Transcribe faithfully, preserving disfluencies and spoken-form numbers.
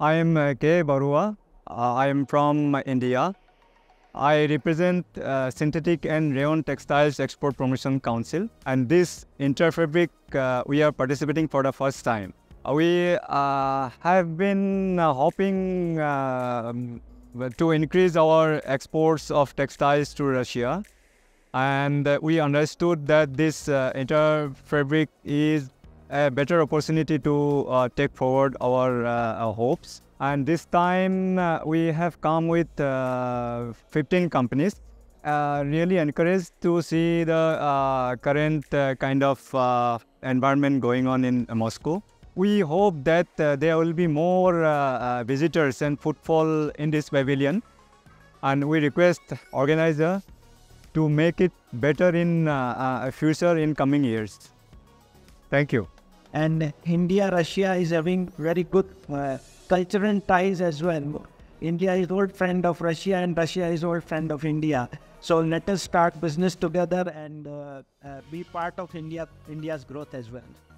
I am K. Barua. Uh, I am from India. I represent uh, Synthetic and Rayon Textiles Export Promotion Council, and this interfabric uh, we are participating for the first time. We uh, have been uh, hoping uh, to increase our exports of textiles to Russia, and uh, we understood that this uh, interfabric is a better opportunity to uh, take forward our, uh, our hopes. And this time uh, we have come with uh, fifteen companies. Uh, really encouraged to see the uh, current uh, kind of uh, environment going on in uh, Moscow. We hope that uh, there will be more uh, uh, visitors and footfall in this pavilion, and we request organizer to make it better in uh, uh, future in coming years. Thank you. And India, Russia is having very good uh, cultural ties as well. India is old friend of Russia and Russia is old friend of India. So let us start business together and uh, uh, be part of India, India's growth as well.